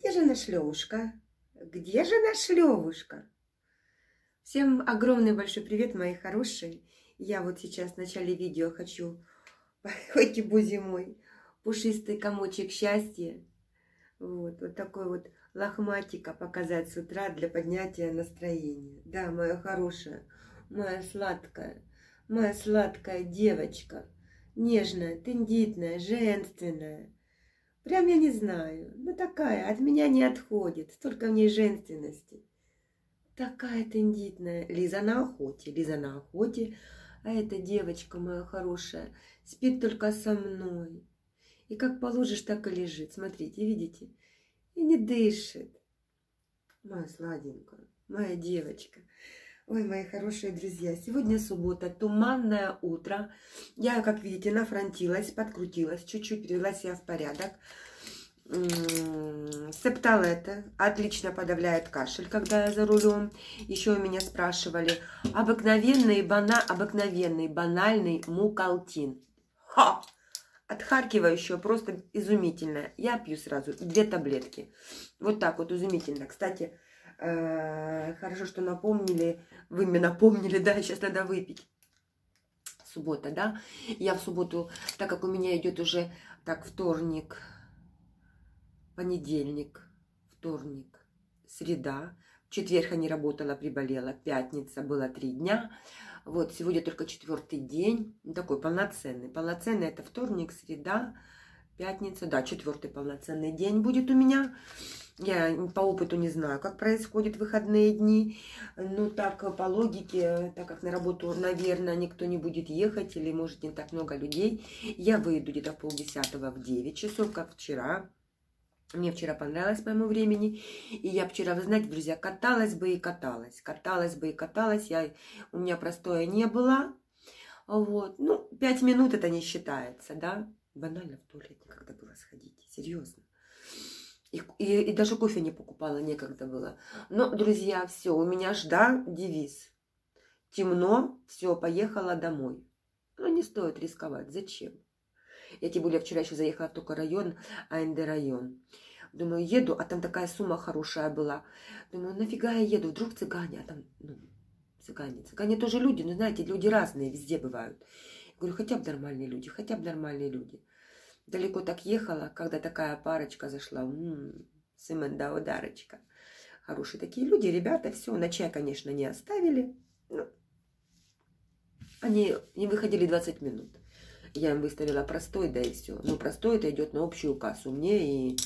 Где же наш Левушка? Где же наш Левушка? Всем огромный большой привет, мои хорошие. Я вот сейчас в начале видео хочу, хоть и будь зимой, пушистый комочек счастья. Вот такой вот лохматика показать с утра для поднятия настроения. Да, моя хорошая, моя сладкая девочка. Нежная, тендитная, женственная. Прям я не знаю, но такая, от меня не отходит, столько в ней женственности. Такая тендитная. Лиза на охоте, Лиза на охоте. А эта девочка моя хорошая спит только со мной. И как положишь, так и лежит. Смотрите, видите? И не дышит. Моя сладенькая, моя девочка. Ой, мои хорошие друзья, сегодня суббота, туманное утро. Я, как видите, нафронтилась, подкрутилась, чуть-чуть привела себя в порядок. Септолета отлично подавляет кашель, когда я за рулем. Еще у меня спрашивали, обыкновенный банальный мукалтин. Ха! Отхаркивающего просто изумительно. Я пью сразу 2 таблетки. Вот так вот, изумительно. Кстати, хорошо, что напомнили, вы мне напомнили, да, сейчас надо выпить. Суббота, да? Я в субботу, так как у меня идет уже, так, вторник, понедельник, вторник, среда. В четверг я не работала, приболела, пятница, было 3 дня. Вот, сегодня только 4-й день, такой полноценный. Полноценный это вторник, среда, пятница, да, 4-й полноценный день будет у меня. Я по опыту не знаю, как происходят выходные дни, но так по логике, так как на работу, наверное, никто не будет ехать или, может, не так много людей, я выйду где-то в 9:30, в 9 часов, как вчера. Мне вчера понравилось по моему времени, и я вчера, вы знаете, друзья, каталась, у меня простоя не было, вот, ну, 5 минут это не считается, да, банально в туалет некогда было сходить, серьезно. И даже кофе не покупала, некогда было. Но, друзья, все, у меня ж, да, девиз. Темно, все, поехала домой. Но не стоит рисковать, зачем? Я тем более вчера еще заехала только район, АНД-район. Думаю, еду, а там такая сумма хорошая была. Думаю, нафига я еду, вдруг цыгане, а там, ну, цыгане. Цыгане тоже люди, но, знаете, люди разные везде бывают. Я говорю, хотя бы нормальные люди. Далеко так ехала, когда такая парочка зашла. Семенда ударочка. Хорошие такие люди, ребята, все. На чай, конечно, не оставили. Но они не выходили 20 минут. Я им выставила простой, да и все. Но простой это идет на общую кассу. Мне и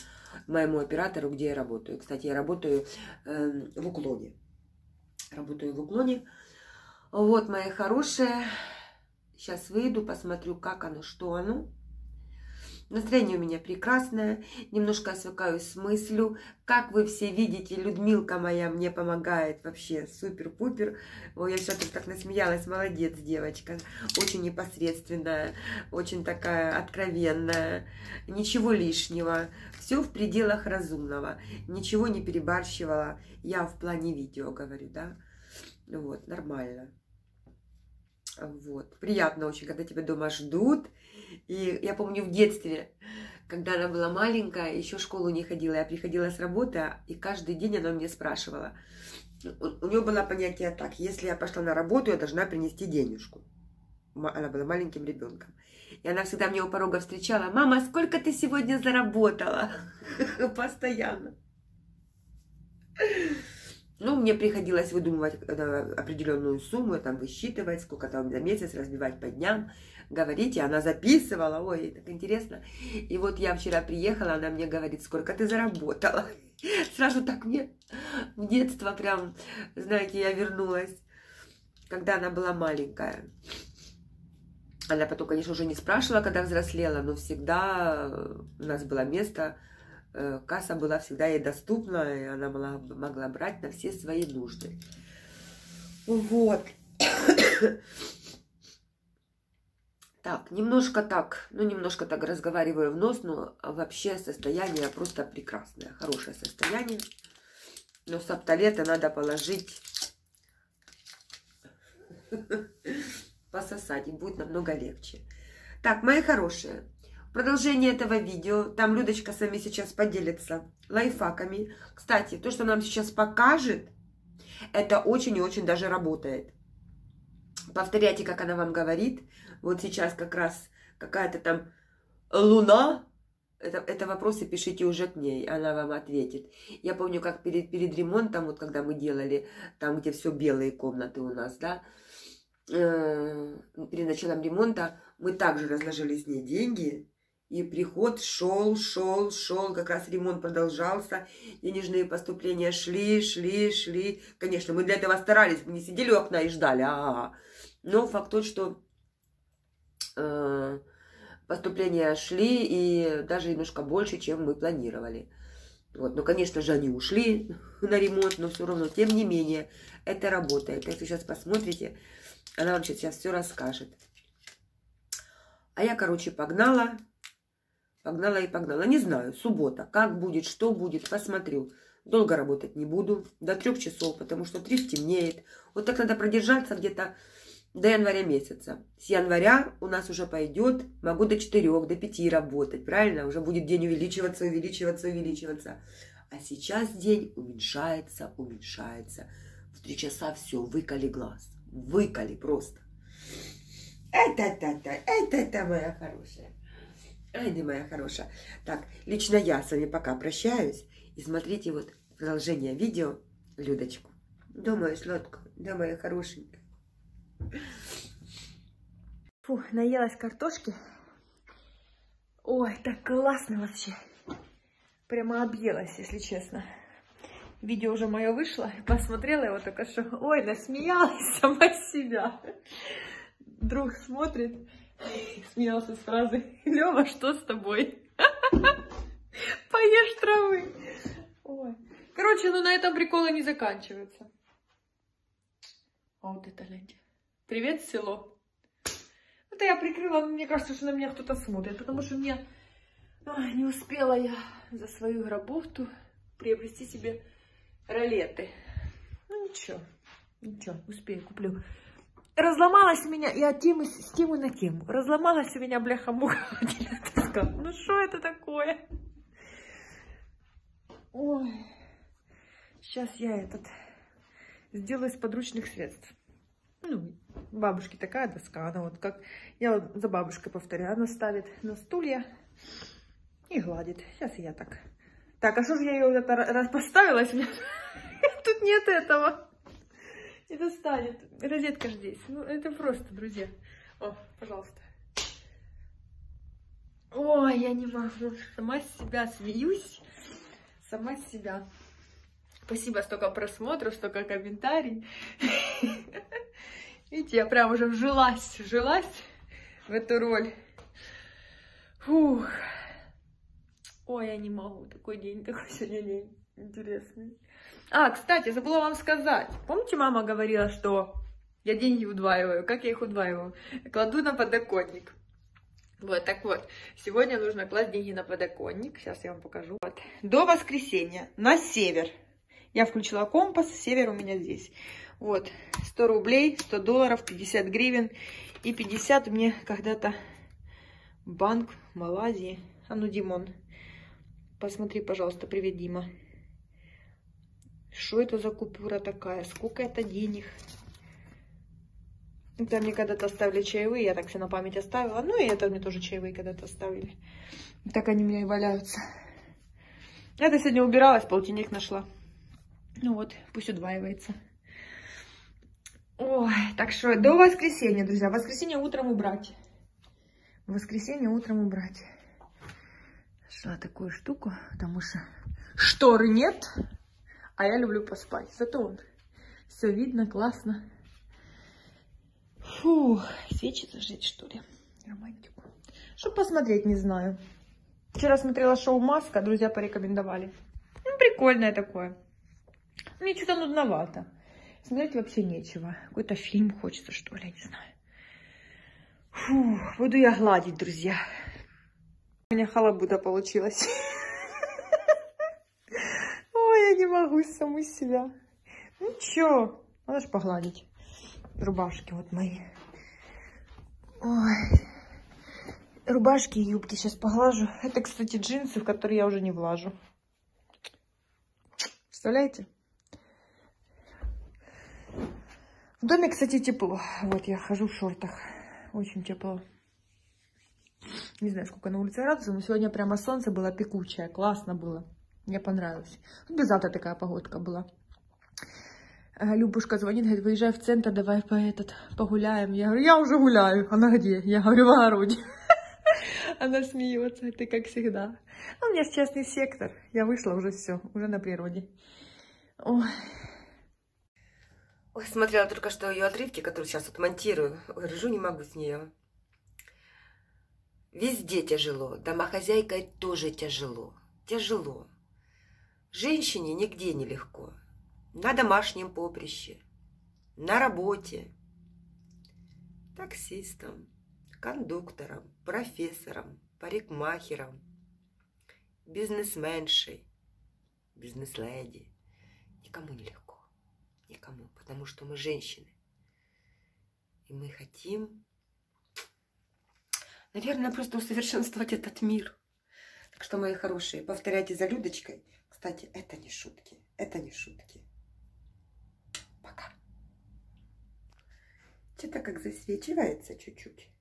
моему оператору, где я работаю. Кстати, я работаю в уклоне. Вот, мои хорошие. Сейчас выйду, посмотрю, как оно, что оно. Настроение у меня прекрасное, немножко освыкаюсь с мыслью. Как вы все видите, Людмилка моя мне помогает вообще супер-пупер. Ой, я сейчас так насмеялась, молодец девочка. Очень непосредственная, очень такая откровенная, ничего лишнего. Все в пределах разумного, ничего не перебарщивала. Я в плане видео говорю, да? Вот, нормально. Вот. Приятно очень, когда тебя дома ждут. И я помню в детстве, когда она была маленькая, еще в школу не ходила, я приходила с работы, и каждый день она мне спрашивала. У нее было понятие так, если я пошла на работу, я должна принести денежку. Она была маленьким ребенком. И она всегда меня у порога встречала. «Мама, сколько ты сегодня заработала?» Постоянно. Ну, мне приходилось выдумывать определенную сумму, там, высчитывать, сколько там за месяц, разбивать по дням, говорить, и она записывала, ой, так интересно. И вот я вчера приехала, она мне говорит, сколько ты заработала. Сразу так мне в детство прям, знаете, я вернулась, когда она была маленькая. Она потом, конечно, уже не спрашивала, когда взрослела, но всегда у нас было место... Касса была всегда ей доступна, и она могла брать на все свои нужды. Вот. Так, немножко так разговариваю в нос, но вообще состояние просто прекрасное, хорошее состояние. Но септолета надо положить, пососать, и будет намного легче. Так, мои хорошие. Продолжение этого видео. Там Людочка с вами сейчас поделится лайфхаками. Кстати, то, что нам сейчас покажет, это очень и очень даже работает. Повторяйте, как она вам говорит. Вот сейчас как раз какая-то там луна. Это вопросы пишите уже к ней, она вам ответит. Я помню, как перед ремонтом, вот когда мы делали, там, где все белые комнаты у нас, да, перед началом ремонта мы также разложили с ней деньги, и приход шел, как раз ремонт продолжался, денежные поступления шли. Конечно, мы для этого старались, мы не сидели у окна и ждали, но факт тот, что... Поступления шли, и даже немножко больше, чем мы планировали. Вот. Но, конечно же, они ушли на ремонт, но все равно, тем не менее, это работает. Если сейчас посмотрите, она вам сейчас все расскажет. А я, короче, погнала. Не знаю, суббота, как будет, что будет, посмотрю. Долго работать не буду, до 3 часов, потому что 3 темнеет. Вот так надо продержаться где-то до января месяца. С января у нас уже пойдет, могу до 4, до 5 работать, правильно? Уже будет день увеличиваться. А сейчас день уменьшается. В 3 часа все, выколи глаз. Выколи просто. Это моя хорошая. Ай, ты моя хорошая. Так, лично я с вами пока прощаюсь. И смотрите вот продолжение видео Людочку. Да, моя сладкая, да, моя хорошенькая. Фу, наелась картошки. Ой, так классно вообще. Прямо объелась, если честно. Видео уже мое вышло. Посмотрела его только что. Ой, насмеялась сама себя. Друг смотрит. Смеялся с фразы: Лёва, что с тобой? Поешь травы. Ой. Короче, ну на этом приколы не заканчиваются. Вот это лентя. Привет, село. Это я прикрыла, но мне кажется, что на меня кто-то смотрит, потому что мне не успела я за свою гробовту приобрести себе ролеты. Ну ничего, успею, куплю. Разломалась у меня, я с темы на тему. Разломалась у меня бляха-муха. Ну что это такое? Ой, сейчас я этот сделаю из подручных средств. Ну, бабушки такая доска, она вот как, я вот за бабушкой повторяю, она ставит на стулья и гладит. Сейчас я так. Так, а что же я ее вот это раз поставилась? Тут нет этого. Не достанет. Розетка же здесь. Ну, это просто, друзья. О, пожалуйста. Ой, я не могу. Сама себя смеюсь. Сама себя. Спасибо, столько просмотров, столько комментариев. Видите, я прям уже вжилась в эту роль. Фух. Ой, я не могу. Такой день, такой сегодня день интересный. А, кстати, забыла вам сказать. Помните, мама говорила, что я деньги удваиваю? Как я их удваиваю? Кладу на подоконник. Вот, так вот. Сегодня нужно класть деньги на подоконник. Сейчас я вам покажу. Вот. До воскресенья на север. Я включила компас, север у меня здесь. Вот, 100 рублей, 100 долларов, 50 гривен. И 50 мне когда-то банк Малайзии. А ну, Димон, посмотри, пожалуйста, привет, Дима. Что это за купюра такая? Сколько это денег? Это мне когда-то оставили чаевые, я так все на память оставила. Ну, и это мне тоже чаевые когда-то оставили. Так они у меня и валяются. Это сегодня убиралась, полтинник нашла. Ну вот, пусть удваивается. Ой, так что до воскресенья, друзья. В воскресенье утром убрать. Шла такую штуку, потому что шторы нет, а я люблю поспать. Зато он все видно, классно. Фу, свечи зажечь, что ли? Романтику. Что посмотреть, не знаю. Вчера смотрела шоу «Маска», друзья порекомендовали. Ну, прикольное такое. Мне что-то нудновато. Смотреть вообще нечего. Какой-то фильм хочется, что ли, я не знаю. Фу, буду я гладить, друзья. У меня халабуда получилась. Ой, я не могу саму себя. Ну чё, надо же погладить. Рубашки вот мои. Ой. рубашки и юбки сейчас поглажу. Это, кстати, джинсы, в которые я уже не влажу. Представляете? В доме, кстати, тепло. Вот я хожу в шортах. Очень тепло. Не знаю, сколько на улице градусов, но сегодня прямо солнце было пекучее. Классно было. Мне понравилось. Вот без завтра такая погодка была. Любушка звонит, говорит, выезжай в центр, давай погуляем. Я говорю, я уже гуляю. Она где? Я говорю, в огороде. Она смеется, ты как всегда. У меня сейчас частный сектор. Я вышла уже, все, уже на природе. Ой. Ой, смотрела только что ее отрывки, которые сейчас вот монтирую. Ой, ржу не могу с нее. Везде тяжело, домохозяйкой тоже тяжело. Тяжело. Женщине нигде не легко. На домашнем поприще, на работе, таксистом, кондуктором, профессором, парикмахером, бизнесменшей, бизнес-леди. Никому не легко. Никому. Потому что мы женщины. И мы хотим, наверное, просто усовершенствовать этот мир. Так что, мои хорошие, повторяйте за Людочкой. Кстати, это не шутки. Это не шутки. Пока. Что-то как засвечивается чуть-чуть.